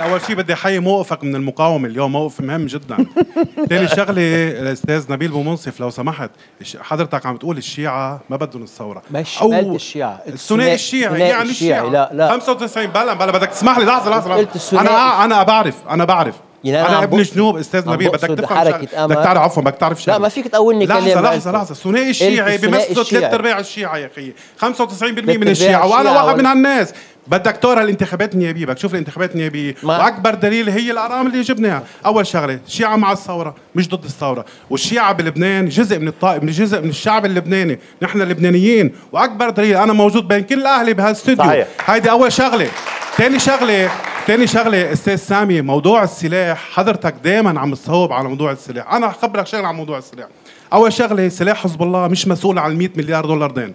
أول شيء بدي أحيي موقفك من المقاومة اليوم، موقف مهم جدا. تاني شغلة الأستاذ نبيل بو منصف، لو سمحت، حضرتك عم تقول الشيعة ما بدهم الثورة، مش الشيعة، الثنائي الشيعي، يعني الشيعة لا لا 95 بلا بدك تسمح لي لحظة. أنا بعرف يعني أنا ابن جنوب أستاذ نبيل، بدك تفهم شغلة، بدك تعرف، عفوا بدك تعرف شغلة، لا ما فيك تقولني كلام. لحظة الثنائي الشيعي بيمثلوا 3/4 الشيعة يا أخي، 95% من الشيعة، وأنا واحد من هالناس. بدك تقرا الانتخابات النيابيه، بدك تشوف الانتخابات النيابيه، واكبر دليل هي الارقام اللي جبناها. اول شغله الشيعه مع الثوره مش ضد الثوره، والشيعه بلبنان جزء من الطائف، من جزء من الشعب اللبناني، نحن اللبنانيين، واكبر دليل انا موجود بين كل اهلي بهالاستوديو. هيدي اول شغله. ثاني شغله استاذ سامي، موضوع السلاح، حضرتك دائما عم تصوب على موضوع السلاح، انا خبرك شغله عن موضوع السلاح. اول شغله سلاح حزب الله مش مسؤول عن 100 مليار دولار دين،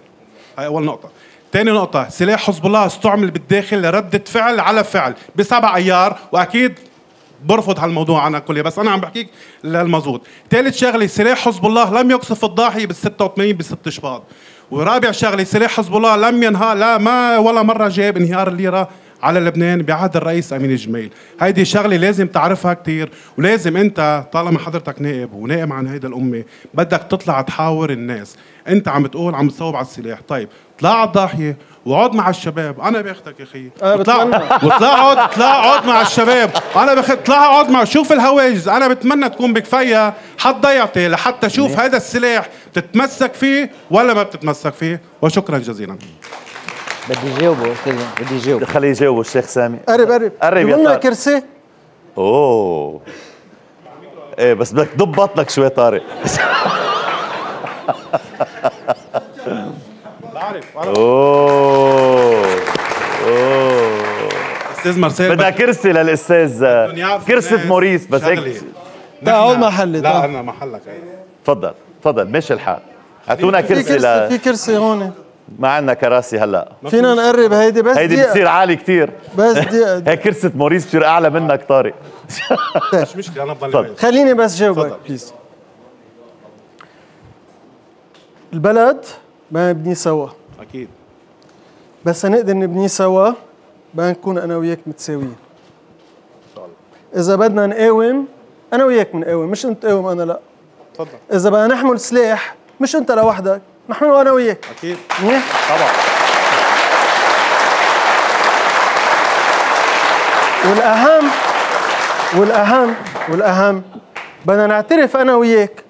هي اول نقطه. تاني نقطة، سلاح حزب الله استعمل بالداخل لردة فعل على فعل ب7 أيار، وأكيد برفض هالموضوع أنا كلية، بس أنا عم بحكيك للمزود. تالت شغلة، سلاح حزب الله لم يقصف الضاحية بال86 ب6 شباط. ورابع شغلة، سلاح حزب الله لم ينهار، لا ما ولا مرة جاب انهيار الليرة على لبنان بعهد الرئيس أمين الجميل. هيدي شغلة لازم تعرفها كتير، ولازم أنت طالما حضرتك نائب ونائب عن هيدا الأمة بدك تطلع تحاور الناس. أنت عم بتقول عم تصوب على السلاح، طيب طلع على الضاحية وقعد مع الشباب، أنا باخدك يا أخي، طلع اقعد مع الشباب، أنا باخدك، طلع اقعد مع، شوف الهواجز، أنا بتمنى تكون بكفاية حد ضيعتي لحتى شوف هذا السلاح بتتمسك فيه ولا ما بتتمسك فيه. وشكرا جزيلا. بدي جاوبه خليه يجاوبه الشيخ سامي. قرب يا طارق كرسي. اوه ايه بس بدك تدب بطنك شوي طارق. بعرف اوه استاذ مرسيل بدها كرسي للاستاذ، كرسي موريس بس هيك. تعال محلي، لا انا محلك. تفضل تفضل ماشي الحال، هاتونا كرسي. في كرسي هون، ما عندنا كراسي هلا، فينا نقرب هيدي بس، هيدي بتصير عالي كثير بس هي كرسي موريس بتصير اعلى منك طارق. مش مشكله انا بضل، خليني بس جاوبك بليز. البلد ما نبنيه سوا، اكيد، بس نقدر نبنيه سوا بدنا نكون انا وياك متساويين ان شاء الله. اذا بدنا نقاوم انا وياك بنقاوم، مش انت تقاوم انا لا. تفضل. اذا بدنا نحمل سلاح مش انت لوحدك، نحن وانا وياك. اكيد منيح طبعا. والاهم بدنا نعترف انا وياك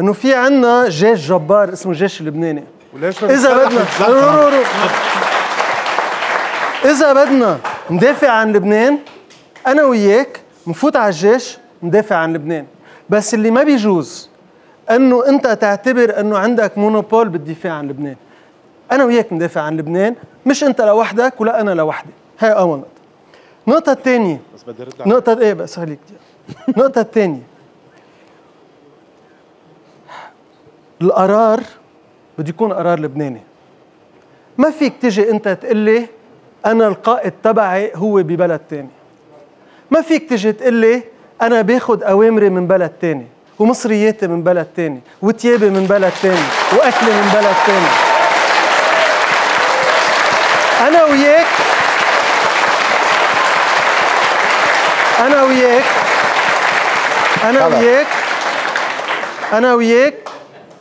انه في عندنا جيش جبار اسمه الجيش اللبناني. وليش اذا بدنا اذا بدنا ندافع عن لبنان انا وياك نفوت على الجيش ندافع عن لبنان. بس اللي ما بيجوز انه انت تعتبر انه عندك مونوبول بالدفاع عن لبنان. انا وياك ندافع عن لبنان، مش انت لوحدك ولا انا لوحدي. هي اول نقطه. النقطه الثانيه، نقطه ايه بس خليك النقطه الثانيه، القرار بده يكون قرار لبناني. ما فيك تجي انت تقول لي انا القائد تبعي هو ببلد ثاني، ما فيك تجي تقول لي انا باخذ اوامري من بلد ثاني، ومصرياتي من بلد تاني، وتيابي من بلد تاني، وأكلي من بلد تاني. أنا وياك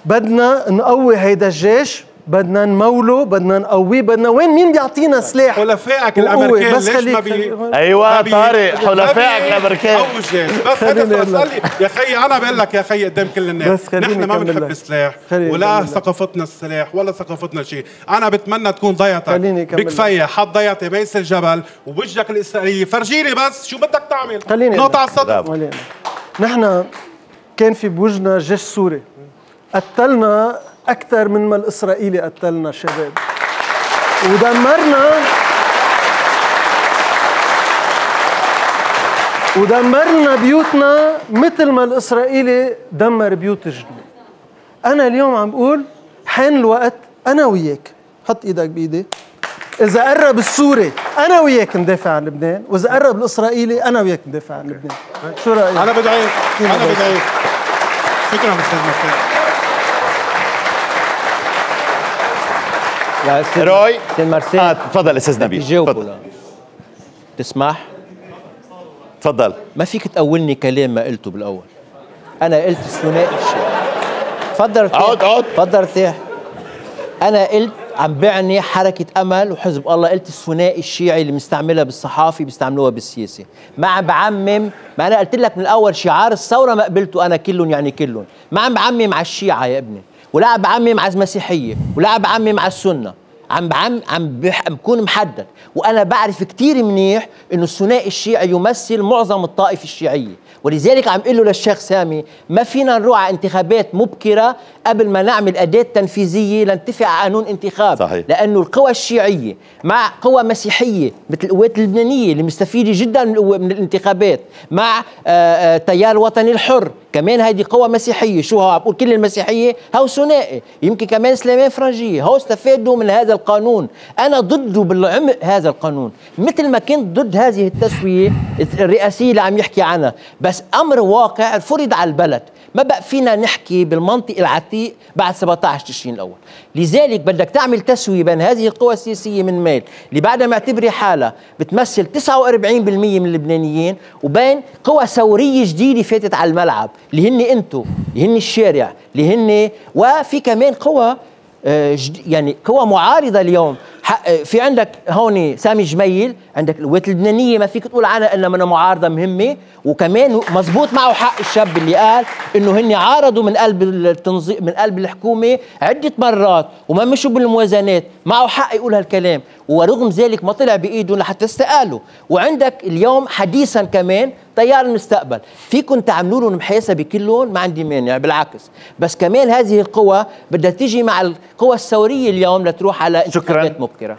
بدنا نقوي هيدا الجيش، بدنا نموله، بدنا نقويه، بدنا وين مين بيعطينا سلاح؟ حلفائك الامريكان ليش ما بي ايوه طارق، حلفائك الامريكان او الجيش بس خلي يا خي، انا بقول لك يا خي قدام كل الناس، نحن ما بنحب السلاح ولا ثقافتنا السلاح ولا ثقافتنا شيء. انا بتمنى تكون ضيعتك بكفايه حد ضيعتي بيس الجبل ووجهك الاسرائيلي، فرجيني بس شو بدك تعمل. خليني نقطه على السطر، نحن كان في بوجنا جيش سوري قتلنا أكثر من ما الإسرائيلي قتلنا شباب، ودمرنا بيوتنا مثل ما الإسرائيلي دمر بيوت الجنوب. أنا اليوم عم بقول حان الوقت أنا وياك، حط إيدك بإيدي، إذا قرب السوري أنا وياك ندافع عن لبنان، وإذا قرب الإسرائيلي أنا وياك ندافع عن لبنان. شو رأيك؟ أنا بدعيك شكرا أستاذ مفتاح. روي تفضل استاذ نبيل، تجاوبوا. تسمح تفضل. ما فيك تقولني كلام ما قلته بالاول. انا قلت الثنائي الشيعي. تفضل ارتاح. اقعد تفضل ارتاح. انا قلت عم بعني حركة أمل وحزب الله، قلت الثنائي الشيعي اللي بنستعملها بالصحافي بيستعملوها بالسياسة، ما عم بعمم، ما أنا قلت لك من الأول شعار الثورة ما قبلته أنا، كلهم يعني كلهم، ما عم بعمم على الشيعة يا ابني، ولا عم بعمم على المسيحية، ولا عم بعمم على السنة، بكون محدد، وأنا بعرف كتير منيح إنه الثنائي الشيعي يمثل معظم الطائفة الشيعية، ولذلك عم قله للشيخ سامي ما فينا نروح على انتخابات مبكرة قبل ما نعمل أداة تنفيذية لنتفق على قانون انتخاب. صحيح. لأنه القوى الشيعية مع قوى مسيحية مثل القوات اللبنانية اللي مستفيدة جدا من الانتخابات، مع تيار الوطني الحر كمان هيدي قوى مسيحية، شو هو عم بقول كل المسيحية هو ثنائي، يمكن كمان سليمان فرنجيه هو استفادوا من هذا القانون، أنا ضده بالعمق هذا القانون، مثل ما كنت ضد هذه التسوية الرئاسية اللي عم يحكي عنها، بس أمر واقع فرض على البلد، ما بقى فينا نحكي بالمنطق العتيق بعد 17 تشرين الأول، لذلك بدك تعمل تسوية بين هذه القوى السياسية من ميل اللي بعدها معتبرة حالها بتمثل 49% من اللبنانيين، وبين قوى ثورية جديدة فاتت على الملعب، اللي هن انتو، اللي هن الشارع، اللي هن وفي كمان قوى يعني قوى معارضة اليوم، في عندك هون سامي الجميل، عندك القوات اللبنانية ما فيك تقول عنها إلا منها معارضة مهمة، وكمان مزبوط معه حق الشاب اللي قال إنه هن عارضوا من قلب التنظيم من قلب الحكومة عدة مرات وما مشوا بالموازنات، معه حق يقول هالكلام، ورغم ذلك ما طلع بإيدهم لحتى استقالوا، وعندك اليوم حديثا كمان تيار المستقبل، فيكم تعملوا لهم محاسبة كلهم ما عندي مانع بالعكس، بس كمان هذه القوى بدها تيجي مع القوى الثورية اليوم لتروح على انتخابات مبكرة.